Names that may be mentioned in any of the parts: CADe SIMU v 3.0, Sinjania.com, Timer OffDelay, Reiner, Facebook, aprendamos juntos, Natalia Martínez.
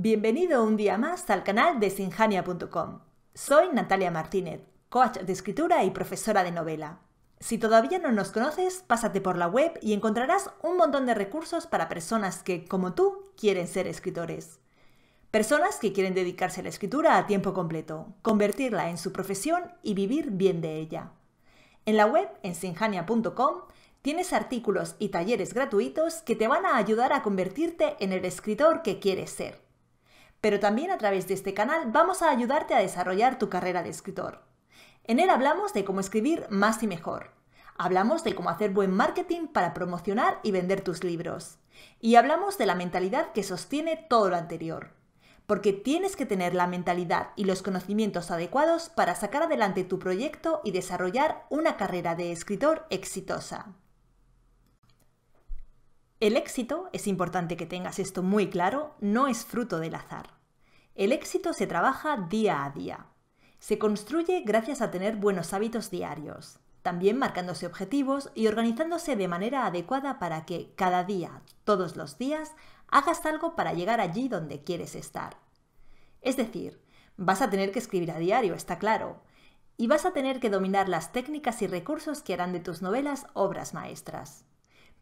Bienvenido un día más al canal de Sinjania.com. Soy Natalia Martínez, coach de escritura y profesora de novela. Si todavía no nos conoces, pásate por la web y encontrarás un montón de recursos para personas que, como tú, quieren ser escritores. Personas que quieren dedicarse a la escritura a tiempo completo, convertirla en su profesión y vivir bien de ella. En la web, en Sinjania.com, tienes artículos y talleres gratuitos que te van a ayudar a convertirte en el escritor que quieres ser. Pero también a través de este canal vamos a ayudarte a desarrollar tu carrera de escritor. En él hablamos de cómo escribir más y mejor. Hablamos de cómo hacer buen marketing para promocionar y vender tus libros. Y hablamos de la mentalidad que sostiene todo lo anterior. Porque tienes que tener la mentalidad y los conocimientos adecuados para sacar adelante tu proyecto y desarrollar una carrera de escritor exitosa. El éxito, es importante que tengas esto muy claro, no es fruto del azar. El éxito se trabaja día a día. Se construye gracias a tener buenos hábitos diarios, también marcándose objetivos y organizándose de manera adecuada para que cada día, todos los días, hagas algo para llegar allí donde quieres estar. Es decir, vas a tener que escribir a diario, está claro, y vas a tener que dominar las técnicas y recursos que harán de tus novelas obras maestras.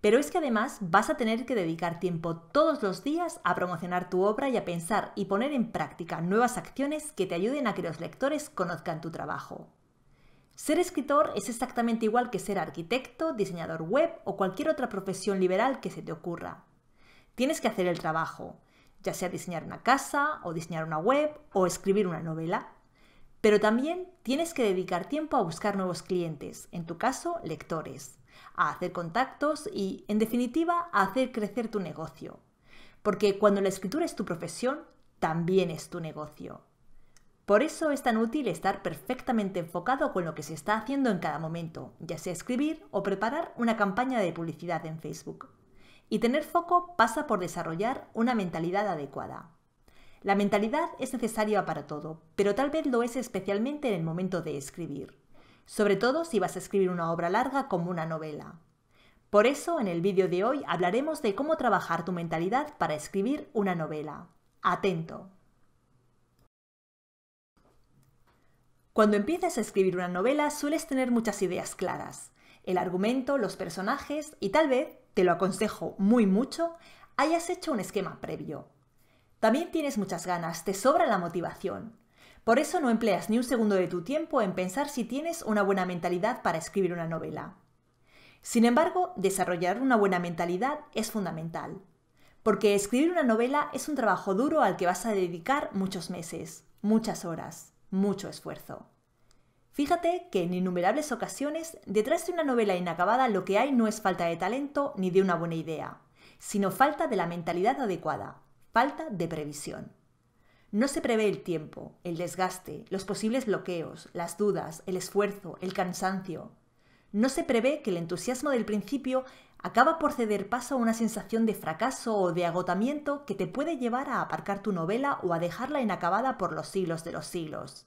Pero es que además vas a tener que dedicar tiempo todos los días a promocionar tu obra y a pensar y poner en práctica nuevas acciones que te ayuden a que los lectores conozcan tu trabajo. Ser escritor es exactamente igual que ser arquitecto, diseñador web o cualquier otra profesión liberal que se te ocurra. Tienes que hacer el trabajo, ya sea diseñar una casa o diseñar una web o escribir una novela. Pero también tienes que dedicar tiempo a buscar nuevos clientes, en tu caso, lectores, a hacer contactos y, en definitiva, a hacer crecer tu negocio. Porque cuando la escritura es tu profesión, también es tu negocio. Por eso es tan útil estar perfectamente enfocado con lo que se está haciendo en cada momento, ya sea escribir o preparar una campaña de publicidad en Facebook. Y tener foco pasa por desarrollar una mentalidad adecuada. La mentalidad es necesaria para todo, pero tal vez lo es especialmente en el momento de escribir, sobre todo si vas a escribir una obra larga como una novela. Por eso, en el vídeo de hoy hablaremos de cómo trabajar tu mentalidad para escribir una novela. ¡Atento! Cuando empiezas a escribir una novela sueles tener muchas ideas claras, el argumento, los personajes y tal vez, te lo aconsejo muy mucho, hayas hecho un esquema previo. También tienes muchas ganas, te sobra la motivación. Por eso no empleas ni un segundo de tu tiempo en pensar si tienes una buena mentalidad para escribir una novela. Sin embargo, desarrollar una buena mentalidad es fundamental. Porque escribir una novela es un trabajo duro al que vas a dedicar muchos meses, muchas horas, mucho esfuerzo. Fíjate que en innumerables ocasiones, detrás de una novela inacabada lo que hay no es falta de talento ni de una buena idea, sino falta de la mentalidad adecuada. Falta de previsión. No se prevé el tiempo, el desgaste, los posibles bloqueos, las dudas, el esfuerzo, el cansancio. No se prevé que el entusiasmo del principio acaba por ceder paso a una sensación de fracaso o de agotamiento que te puede llevar a aparcar tu novela o a dejarla inacabada por los siglos de los siglos.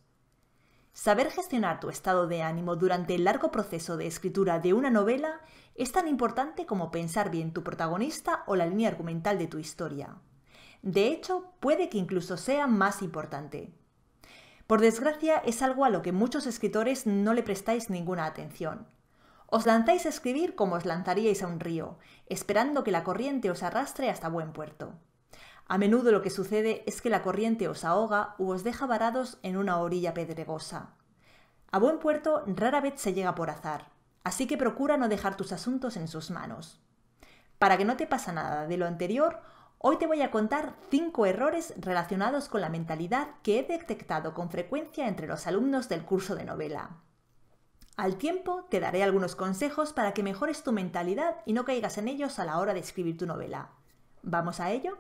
Saber gestionar tu estado de ánimo durante el largo proceso de escritura de una novela es tan importante como pensar bien tu protagonista o la línea argumental de tu historia. De hecho, puede que incluso sea más importante. Por desgracia, es algo a lo que muchos escritores no le prestáis ninguna atención. Os lanzáis a escribir como os lanzaríais a un río, esperando que la corriente os arrastre hasta buen puerto. A menudo lo que sucede es que la corriente os ahoga u os deja varados en una orilla pedregosa. A buen puerto rara vez se llega por azar, así que procura no dejar tus asuntos en sus manos. Para que no te pase nada de lo anterior, hoy te voy a contar 5 errores relacionados con la mentalidad que he detectado con frecuencia entre los alumnos del curso de novela. Al tiempo te daré algunos consejos para que mejores tu mentalidad y no caigas en ellos a la hora de escribir tu novela. ¿Vamos a ello?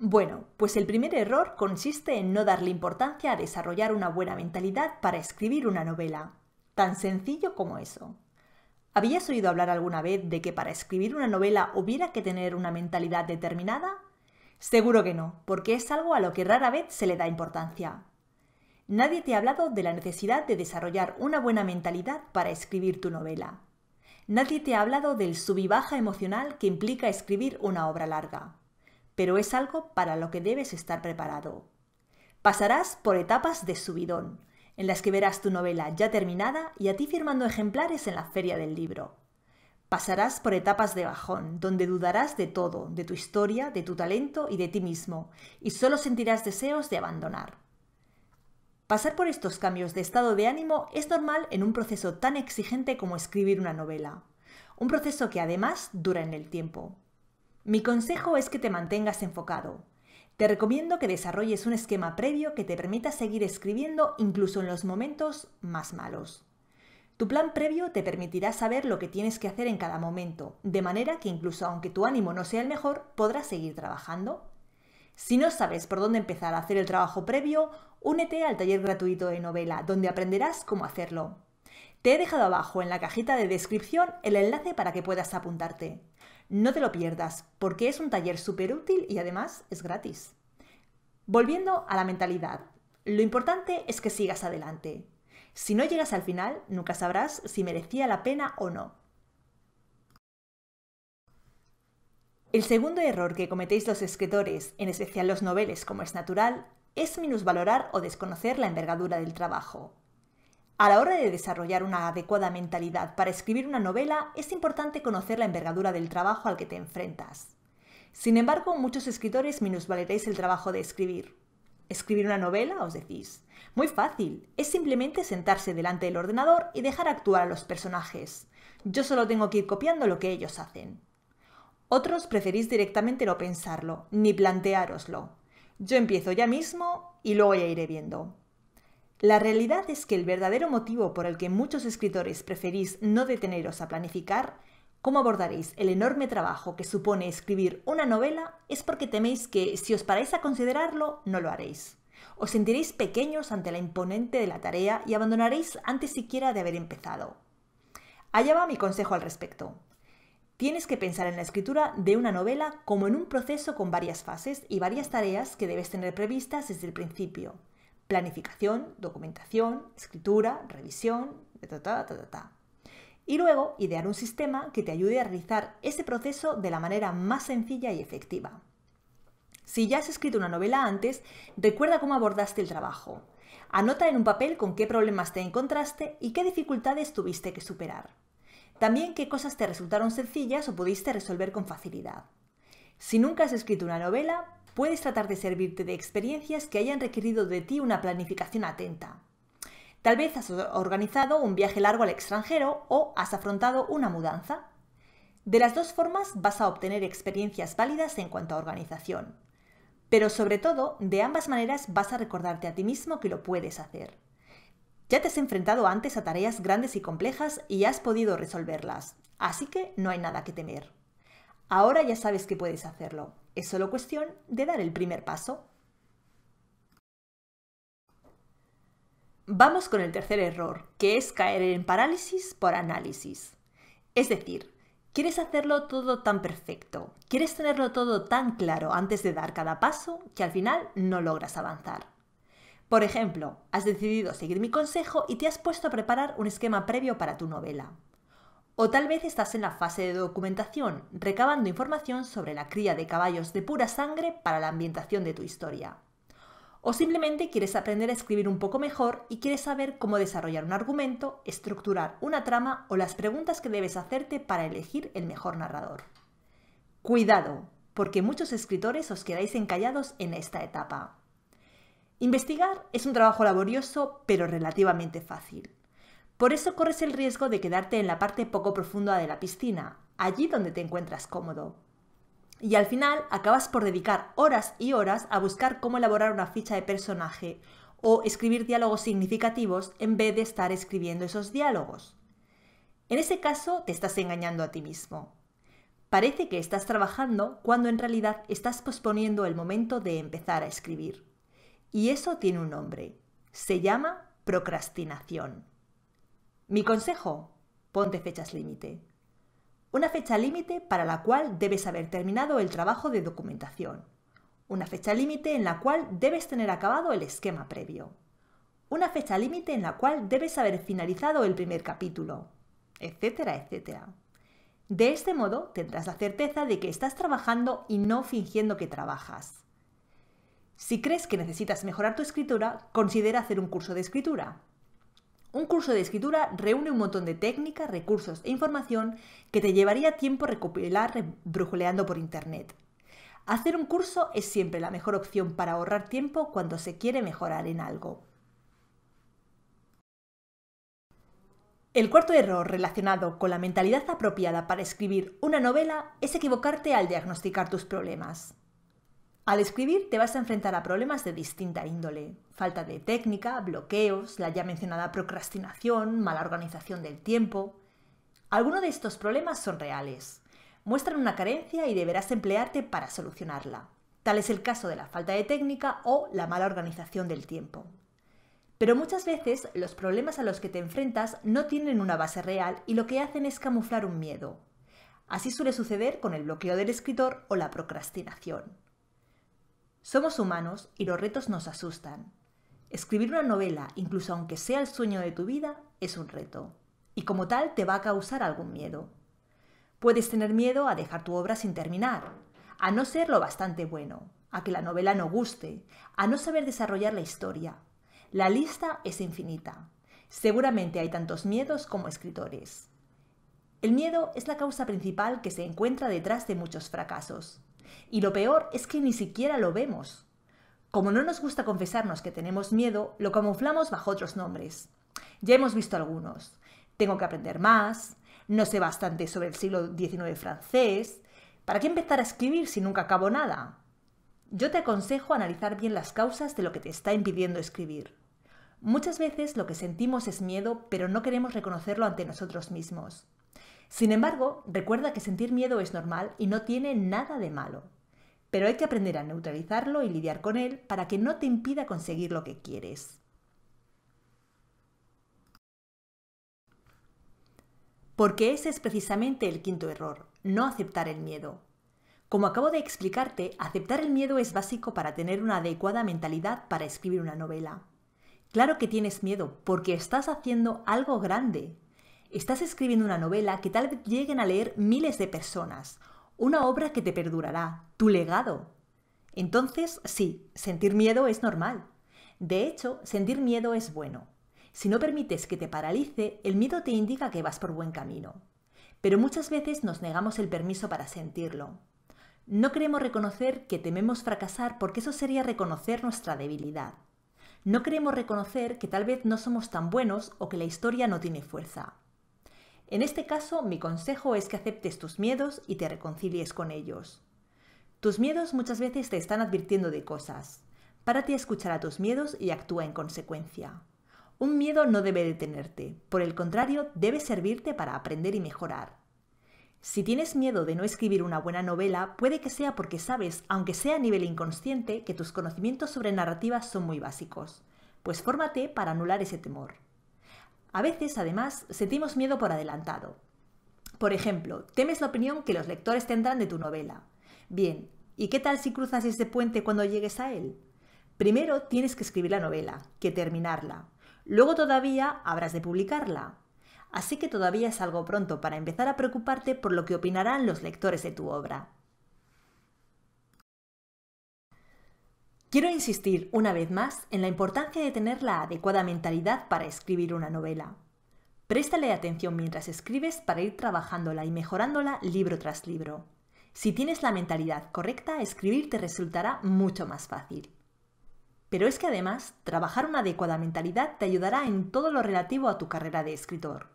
Bueno, pues el primer error consiste en no darle importancia a desarrollar una buena mentalidad para escribir una novela. Tan sencillo como eso. ¿Habías oído hablar alguna vez de que para escribir una novela hubiera que tener una mentalidad determinada? Seguro que no, porque es algo a lo que rara vez se le da importancia. Nadie te ha hablado de la necesidad de desarrollar una buena mentalidad para escribir tu novela. Nadie te ha hablado del sub y baja emocional que implica escribir una obra larga, pero es algo para lo que debes estar preparado. Pasarás por etapas de subidón, en las que verás tu novela ya terminada y a ti firmando ejemplares en la feria del libro. Pasarás por etapas de bajón, donde dudarás de todo, de tu historia, de tu talento y de ti mismo, y solo sentirás deseos de abandonar. Pasar por estos cambios de estado de ánimo es normal en un proceso tan exigente como escribir una novela, un proceso que además dura en el tiempo. Mi consejo es que te mantengas enfocado. Te recomiendo que desarrolles un esquema previo que te permita seguir escribiendo incluso en los momentos más malos. Tu plan previo te permitirá saber lo que tienes que hacer en cada momento, de manera que incluso aunque tu ánimo no sea el mejor, podrás seguir trabajando. Si no sabes por dónde empezar a hacer el trabajo previo, únete al taller gratuito de novela, donde aprenderás cómo hacerlo. Te he dejado abajo en la cajita de descripción el enlace para que puedas apuntarte. No te lo pierdas, porque es un taller súper útil y además es gratis. Volviendo a la mentalidad, lo importante es que sigas adelante. Si no llegas al final, nunca sabrás si merecía la pena o no. El segundo error que cometéis los escritores, en especial los noveles como es natural, es minusvalorar o desconocer la envergadura del trabajo. A la hora de desarrollar una adecuada mentalidad para escribir una novela, es importante conocer la envergadura del trabajo al que te enfrentas. Sin embargo, muchos escritores minusvaloráis el trabajo de escribir. ¿Escribir una novela? Os decís. Muy fácil, es simplemente sentarse delante del ordenador y dejar actuar a los personajes. Yo solo tengo que ir copiando lo que ellos hacen. Otros preferís directamente no pensarlo, ni planteároslo. Yo empiezo ya mismo y luego ya iré viendo. La realidad es que el verdadero motivo por el que muchos escritores preferís no deteneros a planificar cómo abordaréis el enorme trabajo que supone escribir una novela es porque teméis que, si os paráis a considerarlo, no lo haréis. Os sentiréis pequeños ante la imponente de la tarea y abandonaréis antes siquiera de haber empezado. Allá va mi consejo al respecto. Tienes que pensar en la escritura de una novela como en un proceso con varias fases y varias tareas que debes tener previstas desde el principio. Planificación, documentación, escritura, revisión, Y luego idear un sistema que te ayude a realizar ese proceso de la manera más sencilla y efectiva. Si ya has escrito una novela antes, recuerda cómo abordaste el trabajo. Anota en un papel con qué problemas te encontraste y qué dificultades tuviste que superar. También qué cosas te resultaron sencillas o pudiste resolver con facilidad. Si nunca has escrito una novela, puedes tratar de servirte de experiencias que hayan requerido de ti una planificación atenta. Tal vez has organizado un viaje largo al extranjero o has afrontado una mudanza. De las dos formas vas a obtener experiencias válidas en cuanto a organización. Pero sobre todo, de ambas maneras vas a recordarte a ti mismo que lo puedes hacer. Ya te has enfrentado antes a tareas grandes y complejas y has podido resolverlas, así que no hay nada que temer. Ahora ya sabes que puedes hacerlo, es solo cuestión de dar el primer paso. Vamos con el tercer error, que es caer en parálisis por análisis. Es decir, quieres hacerlo todo tan perfecto, quieres tenerlo todo tan claro antes de dar cada paso que al final no logras avanzar. Por ejemplo, has decidido seguir mi consejo y te has puesto a preparar un esquema previo para tu novela. O tal vez estás en la fase de documentación, recabando información sobre la cría de caballos de pura sangre para la ambientación de tu historia. O simplemente quieres aprender a escribir un poco mejor y quieres saber cómo desarrollar un argumento, estructurar una trama o las preguntas que debes hacerte para elegir el mejor narrador. Cuidado, porque muchos escritores os quedáis encallados en esta etapa. Investigar es un trabajo laborioso, pero relativamente fácil. Por eso corres el riesgo de quedarte en la parte poco profunda de la piscina, allí donde te encuentras cómodo. Y al final acabas por dedicar horas y horas a buscar cómo elaborar una ficha de personaje o escribir diálogos significativos en vez de estar escribiendo esos diálogos. En ese caso, te estás engañando a ti mismo. Parece que estás trabajando cuando en realidad estás posponiendo el momento de empezar a escribir. Y eso tiene un nombre. Se llama procrastinación. Mi consejo, ponte fechas límite. Una fecha límite para la cual debes haber terminado el trabajo de documentación. Una fecha límite en la cual debes tener acabado el esquema previo. Una fecha límite en la cual debes haber finalizado el primer capítulo. etcétera, etcétera. De este modo tendrás la certeza de que estás trabajando y no fingiendo que trabajas. Si crees que necesitas mejorar tu escritura, considera hacer un curso de escritura. Un curso de escritura reúne un montón de técnicas, recursos e información que te llevaría tiempo recopilar brujuleando por internet. Hacer un curso es siempre la mejor opción para ahorrar tiempo cuando se quiere mejorar en algo. El cuarto error relacionado con la mentalidad apropiada para escribir una novela es equivocarte al diagnosticar tus problemas. Al escribir te vas a enfrentar a problemas de distinta índole: falta de técnica, bloqueos, la ya mencionada procrastinación, mala organización del tiempo. Algunos de estos problemas son reales, muestran una carencia y deberás emplearte para solucionarla. Tal es el caso de la falta de técnica o la mala organización del tiempo. Pero muchas veces los problemas a los que te enfrentas no tienen una base real y lo que hacen es camuflar un miedo. Así suele suceder con el bloqueo del escritor o la procrastinación. Somos humanos y los retos nos asustan. Escribir una novela, incluso aunque sea el sueño de tu vida, es un reto. Y como tal te va a causar algún miedo. Puedes tener miedo a dejar tu obra sin terminar, a no ser lo bastante bueno, a que la novela no guste, a no saber desarrollar la historia. La lista es infinita. Seguramente hay tantos miedos como escritores. El miedo es la causa principal que se encuentra detrás de muchos fracasos. Y lo peor es que ni siquiera lo vemos. Como no nos gusta confesarnos que tenemos miedo, lo camuflamos bajo otros nombres. Ya hemos visto algunos. Tengo que aprender más, no sé bastante sobre el siglo XIX francés. ¿Para qué empezar a escribir si nunca acabo nada? Yo te aconsejo analizar bien las causas de lo que te está impidiendo escribir. Muchas veces lo que sentimos es miedo, pero no queremos reconocerlo ante nosotros mismos. Sin embargo, recuerda que sentir miedo es normal y no tiene nada de malo. Pero hay que aprender a neutralizarlo y lidiar con él para que no te impida conseguir lo que quieres. Porque ese es precisamente el quinto error, no aceptar el miedo. Como acabo de explicarte, aceptar el miedo es básico para tener una adecuada mentalidad para escribir una novela. Claro que tienes miedo porque estás haciendo algo grande. Estás escribiendo una novela que tal vez lleguen a leer miles de personas, una obra que te perdurará, tu legado. Entonces, sí, sentir miedo es normal. De hecho, sentir miedo es bueno. Si no permites que te paralice, el miedo te indica que vas por buen camino. Pero muchas veces nos negamos el permiso para sentirlo. No queremos reconocer que tememos fracasar porque eso sería reconocer nuestra debilidad. No queremos reconocer que tal vez no somos tan buenos o que la historia no tiene fuerza. En este caso, mi consejo es que aceptes tus miedos y te reconcilies con ellos. Tus miedos muchas veces te están advirtiendo de cosas. Párate a escuchar a tus miedos y actúa en consecuencia. Un miedo no debe detenerte, por el contrario, debe servirte para aprender y mejorar. Si tienes miedo de no escribir una buena novela, puede que sea porque sabes, aunque sea a nivel inconsciente, que tus conocimientos sobre narrativas son muy básicos. Pues fórmate para anular ese temor. A veces, además, sentimos miedo por adelantado. Por ejemplo, temes la opinión que los lectores tendrán de tu novela. Bien, ¿y qué tal si cruzas ese puente cuando llegues a él? Primero tienes que escribir la novela, que terminarla. Luego todavía habrás de publicarla. Así que todavía es algo pronto para empezar a preocuparte por lo que opinarán los lectores de tu obra. Quiero insistir una vez más en la importancia de tener la adecuada mentalidad para escribir una novela. Préstale atención mientras escribes para ir trabajándola y mejorándola libro tras libro. Si tienes la mentalidad correcta, escribir te resultará mucho más fácil. Pero es que además, trabajar una adecuada mentalidad te ayudará en todo lo relativo a tu carrera de escritor.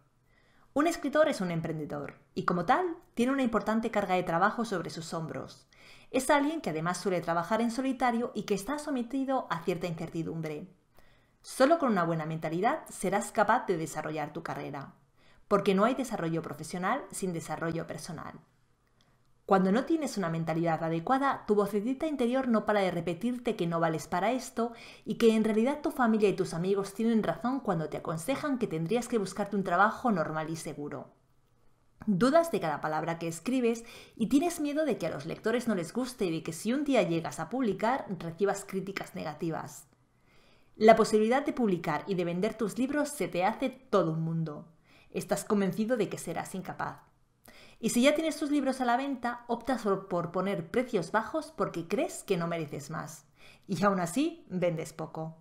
Un escritor es un emprendedor y como tal, tiene una importante carga de trabajo sobre sus hombros. Es alguien que además suele trabajar en solitario y que está sometido a cierta incertidumbre. Solo con una buena mentalidad serás capaz de desarrollar tu carrera, porque no hay desarrollo profesional sin desarrollo personal. Cuando no tienes una mentalidad adecuada, tu vocecita interior no para de repetirte que no vales para esto y que en realidad tu familia y tus amigos tienen razón cuando te aconsejan que tendrías que buscarte un trabajo normal y seguro. Dudas de cada palabra que escribes y tienes miedo de que a los lectores no les guste y de que si un día llegas a publicar, recibas críticas negativas. La posibilidad de publicar y de vender tus libros se te hace todo un mundo. Estás convencido de que serás incapaz. Y si ya tienes tus libros a la venta, optas por poner precios bajos porque crees que no mereces más. Y aún así, vendes poco.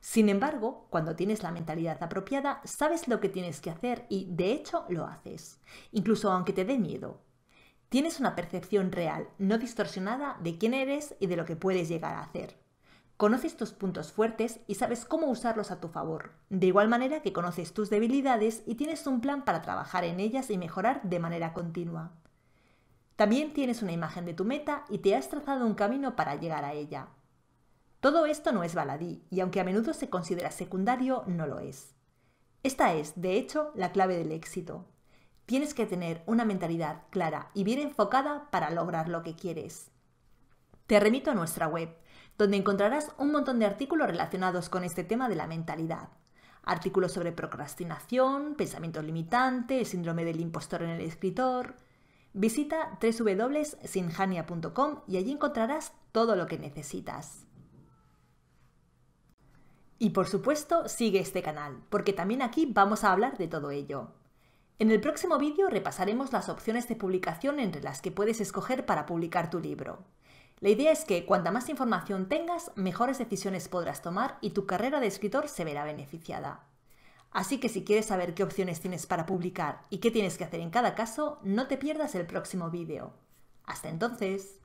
Sin embargo, cuando tienes la mentalidad apropiada, sabes lo que tienes que hacer y, de hecho, lo haces. Incluso aunque te dé miedo. Tienes una percepción real, no distorsionada, de quién eres y de lo que puedes llegar a hacer. Conoces tus puntos fuertes y sabes cómo usarlos a tu favor, de igual manera que conoces tus debilidades y tienes un plan para trabajar en ellas y mejorar de manera continua. También tienes una imagen de tu meta y te has trazado un camino para llegar a ella. Todo esto no es baladí y aunque a menudo se considera secundario, no lo es. Esta es, de hecho, la clave del éxito. Tienes que tener una mentalidad clara y bien enfocada para lograr lo que quieres. Te remito a nuestra web, donde encontrarás un montón de artículos relacionados con este tema de la mentalidad. Artículos sobre procrastinación, pensamiento limitante, el síndrome del impostor en el escritor. Visita www.sinjania.com y allí encontrarás todo lo que necesitas. Y por supuesto, sigue este canal, porque también aquí vamos a hablar de todo ello. En el próximo vídeo repasaremos las opciones de publicación entre las que puedes escoger para publicar tu libro. La idea es que cuanta más información tengas, mejores decisiones podrás tomar y tu carrera de escritor se verá beneficiada. Así que si quieres saber qué opciones tienes para publicar y qué tienes que hacer en cada caso, no te pierdas el próximo vídeo. ¡Hasta entonces!